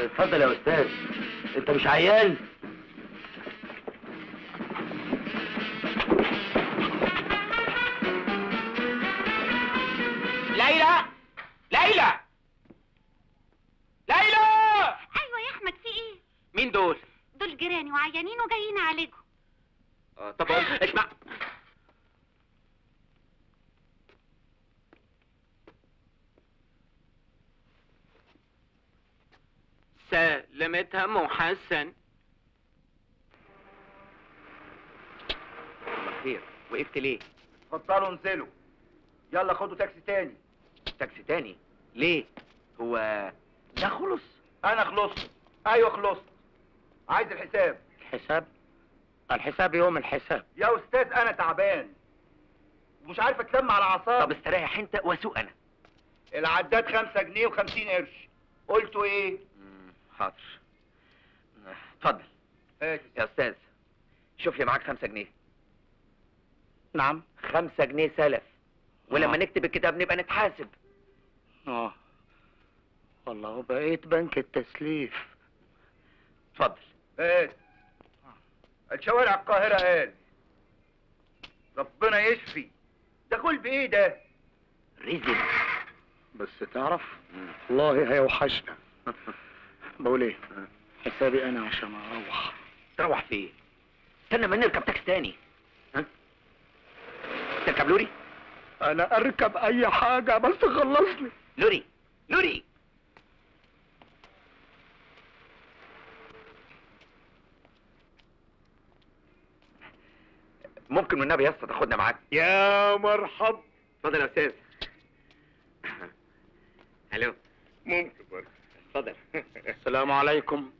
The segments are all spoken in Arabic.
اتفضل يا استاذ. انت مش عيان؟ ليلى، ليلى، ليلى. ايوه يا احمد، في ايه؟ مين دول؟ دول جيراني وعيانين وجايين اعالجهم. طب اسمع. سلامتها ام حسن. صباح خير، وقفت ليه؟ اتفضلوا انزلوا، يلا خدوا تاكسي تاني. تاكسي تاني؟ ليه؟ هو ده خلص؟ أنا خلصت، أيوه خلصت. عايز الحساب. الحساب؟ الحساب يوم الحساب. يا أستاذ أنا تعبان ومش عارف أتلم على أعصابي. طب استريح أنت وأسوق أنا. العداد 5 جنيه و50 قرش. قلتوا إيه؟ حاضر. اتفضل. يا أستاذ شوف لي معاك 5 جنيه. نعم؟ 5 جنيه سلف. ولما نكتب الكتاب نبقى نتحاسب. والله بقيت بنك التسليف. اتفضل. ايه الشوارع القاهرة قال ربنا يشفي. ده كل بايه ده؟ رزق. بس تعرف والله هيوحشنا. بقول ايه؟ حسابي انا عشان اروح. تروح فين؟ استنى ما نركب تاكسي تاني. ها؟ تركب لوري؟ انا اركب اي حاجة بس خلصني. لوري، لوري. ممكن والنبي يا اسطى تاخدنا معاك؟ يا مرحب. اتفضل يا استاذ. الو. ممكن برضه. اتفضل. السلام عليكم.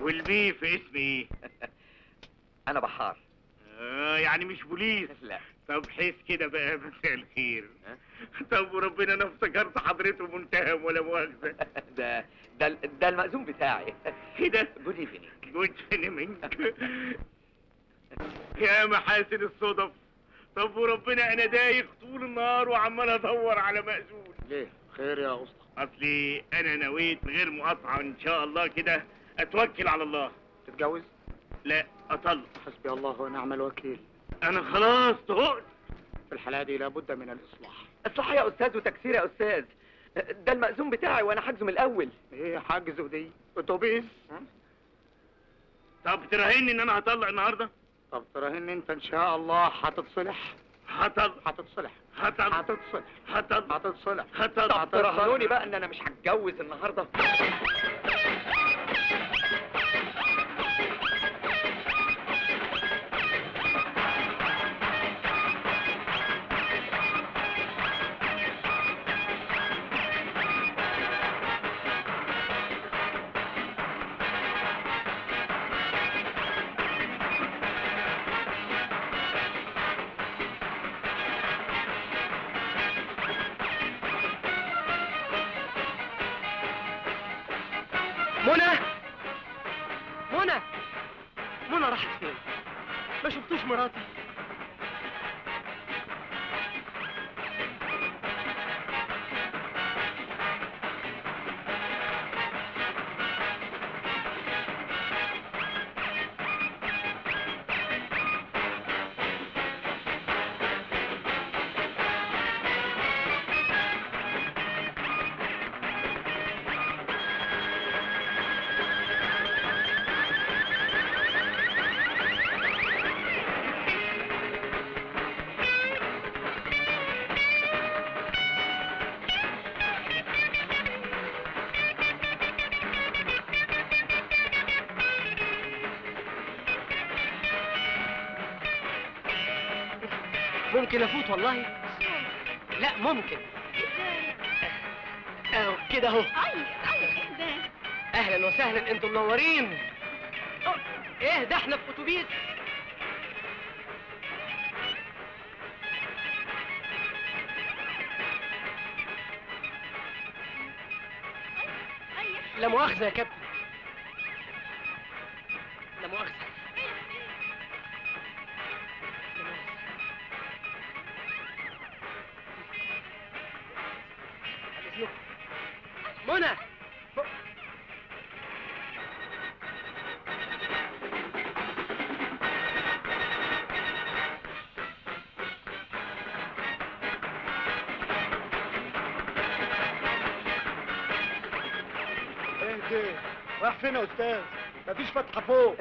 والبي في اسمي ايه؟ انا بحار. يعني مش بوليس؟ لا. طب حس كده بقى يا مساء الخير. طب وربنا انا افتكرت حضرته منتهم ولا مؤاخذه. ده المأذون بتاعي. كده جود ايفنينج. جود ايفنينج. يا محاسن الصدف. طب وربنا انا دايخ طول النهار وعمال ادور على مأذون. ليه؟ خير يا اسطى. اصلي انا نويت غير مقاطعه ان شاء الله كده اتوكل على الله. تتجوز؟ لا، اطلق. حسبي الله ونعم الوكيل. انا خلاص طهقت. في الحالة دي لابد من الاصلاح. اصلاح يا استاذ وتكسير يا استاذ. ده المأذون بتاعي وانا حاجزه من الاول. ايه حاجزه دي؟ اتوبيس. طب تراهني ان انا هطلق النهارده؟ طب تراهني انت ان شاء الله هتتصلح. هتتصلح. طب تراهنوني بقى ان انا مش هتجوز النهارده. منى راحت فين؟ ما شفتوش مراتي؟ ممكن افوت والله؟ لا ممكن. اهو كده اهو. اهلا وسهلا، انتم منورين. ايه ده احنا في اتوبيس. لا مؤاخذة يا كابتن. لا مؤاخذة. منى اهدي. راح فين يا استاذ؟ مفيش فتحه فوق.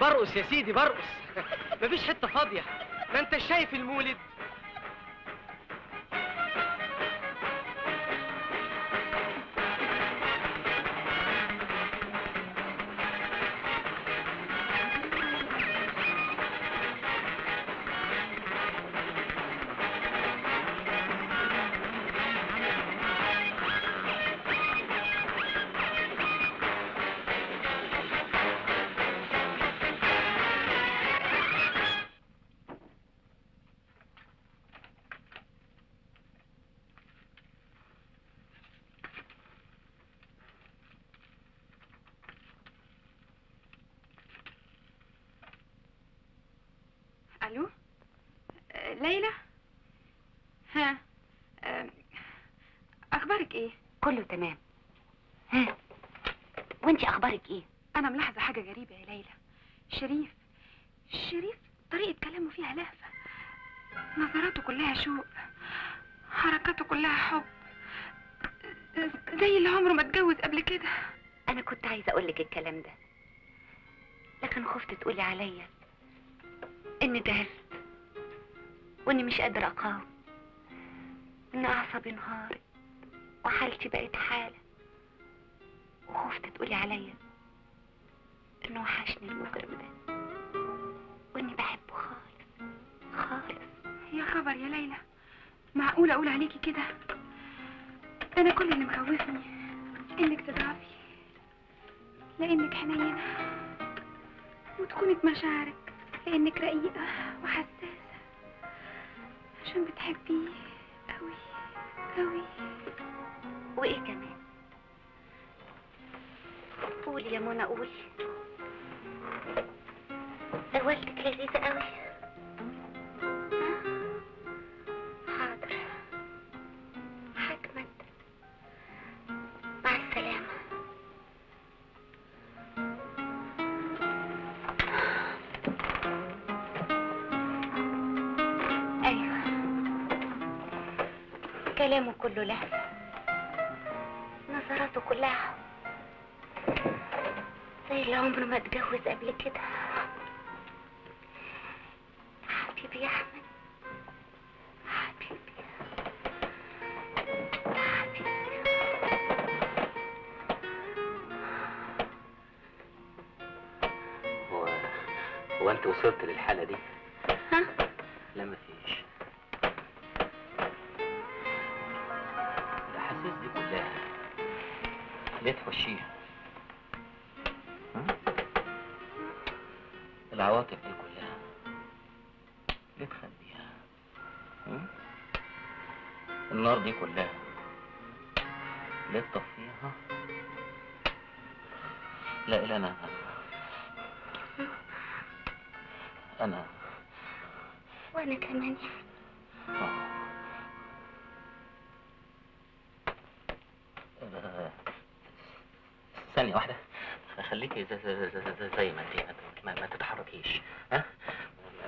برقص يا سيدي برقص. مفيش حته فاضيه، ما انت شايف المولد. الو ليلى، ها اخبارك ايه؟ كله تمام. ها وانتي اخبارك ايه؟ انا ملاحظه حاجه غريبه يا ليلى. شريف طريقه كلامه فيها لهفه، نظراته كلها شوق، حركاته كلها حب، زي اللي عمره ما اتجوز قبل كده. انا كنت عايزه اقولك الكلام ده لكن خفت تقولي عليا اني دهشت، واني مش قادره اقاوم، ان اعصابي انهارت وحالتي بقت حاله، وخفت تقولي عليا انه وحشني المجرم ده واني بحبه خالص خالص. يا خبر يا ليلى، معقوله اقول عليكي كده؟ انا كل اللي مخوفني انك تضعفي، لانك حنينه وتكوني بمشاعرك، لانك رقيقه وحساسه، عشان بتحبيه قوي قوي. وايه كمان؟ قولي يا منى قولي. جوازتك لذيذه قوي. حاضر، حكمت، مع السلامه. كلامه كله لهفة، نظراته كلها حب، زي اللي عمره ما اتجوز قبل كده. حبيبي يا احمد، حبيبي حبيبي. هو انت وصلت للحالة دي؟ ها؟ لا مفيش. ليه تخشيها؟ العواطف دي كلها ليه تخبيها؟ النار دي كلها ليه تطفيها؟ لا إلا أنا وأنا كمان يعني. ثانية واحدة، خليكي زي ما انت، ما تتحركيش. ها؟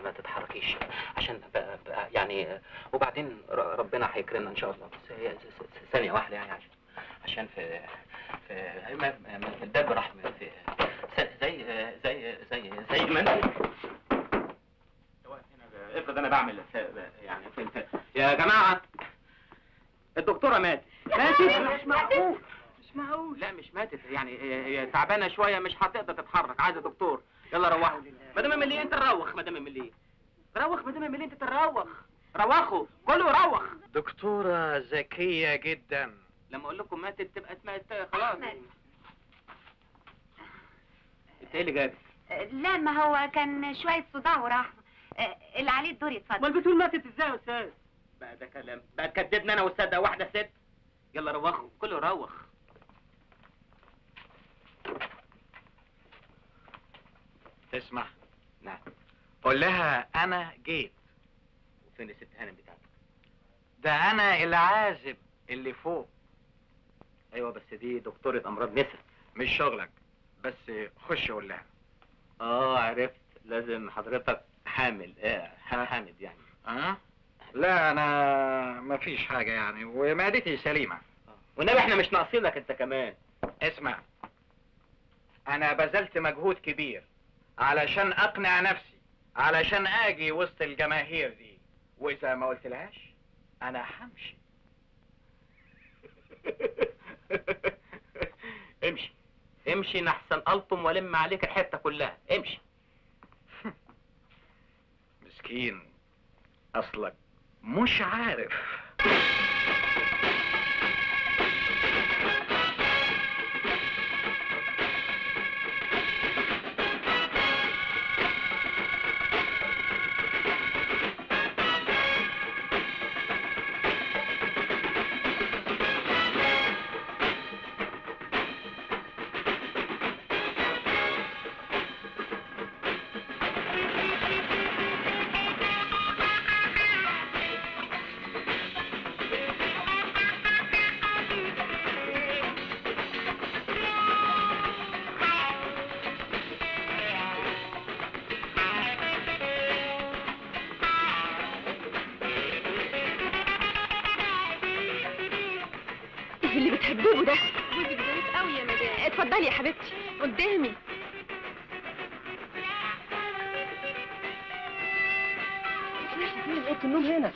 ما تتحركيش عشان يعني، وبعدين ربنا هيكرمنا ان شاء الله. ثانية واحدة يعني، عشان في الدرب راح زي ما انت هنا. افرض انا بعمل يعني يا جماعة الدكتورة ماتت. مش معقول، مش معقول. لا مش ماتت يعني، هي تعبانه شويه، مش هتقدر تتحرك، عايزه دكتور. يلا روحوا. مدام مليه انت تروخ، مدام مليه روخ، مدام مليه انت تروخ، روخوا كلوا روخ. دكتوره ذكيه جدا، لما اقول لكم ماتت تبقى اتمات خلاص. انت ايه اللي جابك؟ لا ما هو كان شويه صداع وراح اللي عليه الدور. يتفضل. امال بتقول ماتت ازاي يا استاذ؟ بقى ده كلام بقى، كدبنا انا والصدق واحده ست. يلا روخوا كله روخ. اسمع. نعم. قول لها انا جيت. وفين الست هانم بتاعتك؟ ده انا العازب اللي فوق. ايوه بس دي دكتورة امراض نسا. مش شغلك، بس خش قول لها. عرفت، لازم حضرتك حامل. حامد يعني. لا انا مفيش حاجة يعني، ومعدتي سليمة. والنبي احنا مش ناقصينك انت كمان. اسمع، انا بذلت مجهود كبير علشان اقنع نفسي، علشان اجي وسط الجماهير دي، واذا ما قلت لهاش انا همشي. امشي امشي نحسن الطم ولم عليك الحته كلها، امشي. مسكين، اصلك مش عارف. اتفضلي يا حبيبتي قدامي. فين اوضه النوم هنا؟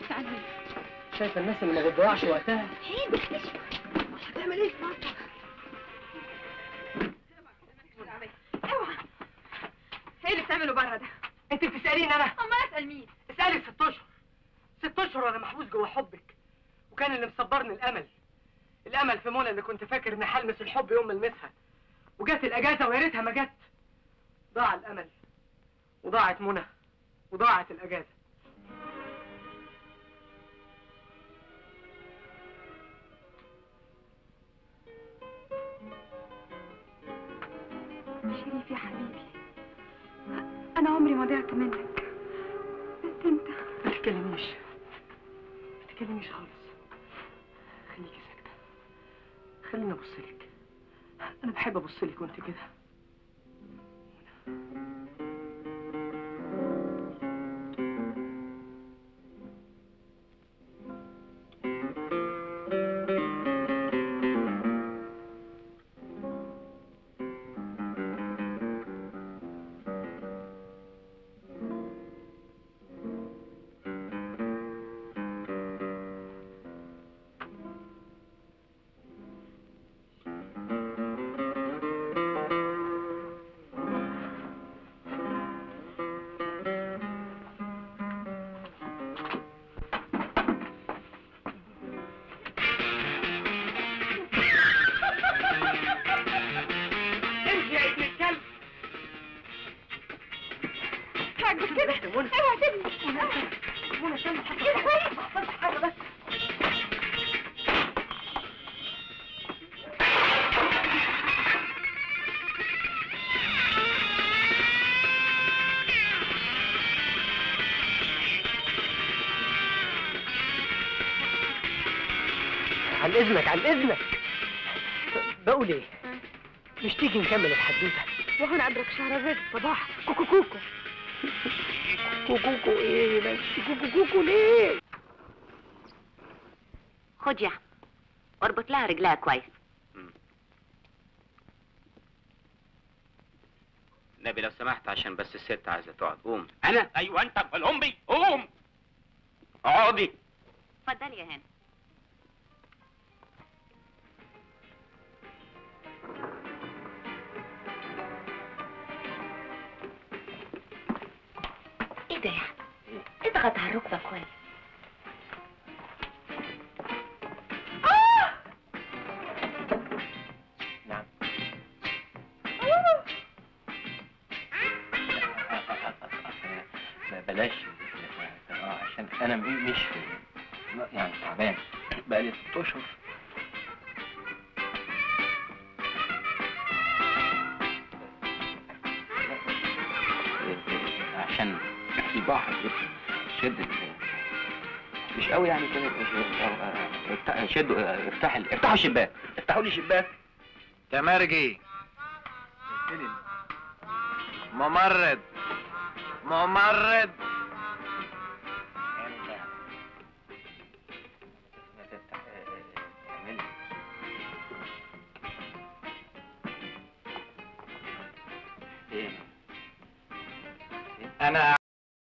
شايفه الناس اللي ما بتضيعش وقتها؟ هتعمل ايه؟ اوعى، ايه اللي بتعمله بره ده؟ انت بتساليني انا؟ امال اسال مين؟ اسالي. 6 اشهر، 6 اشهر وانا محبوس جوه حبك، وكان اللي مصبرني الامل في منى اللي كنت فاكر اني هلمس الحب يوم ما المسها، وجت الاجازه ويا ريتها ما جت. ضاع الامل وضاعت منى وضاعت الاجازه. شريف يا حبيبي، انا عمري ما ضيعت منك، بس انت ما تتكلميش خالص، خليكي ساكته. خليني ابصلك، انا بحب ابصلك وانت كده. عن اذنك بقول ايه؟ مش تيجي نكمل الحدوته؟ وهنا عندك شهرزاد الصباح كوكو كوكو كوكو. ايه بس كوكو كوكو ليه؟ خد يا عم واربط لها رجلها كويس. نبي لو سمحت، عشان بس الست عايزه تقعد. قوم. انا؟ ايوه انت والامي. قوم اقعدي. اتفضلي يا هاني. ده اضغط على الركبه كويس. نعم. بلاش عشان انا مش يعني تعبان بقالي 6 اشهر. عشان البحر شد مش قوي يعني كده. شدوا افتحوا الشباك، افتحوا لي الشباك. يا مرجي ممرض ممرض، أنا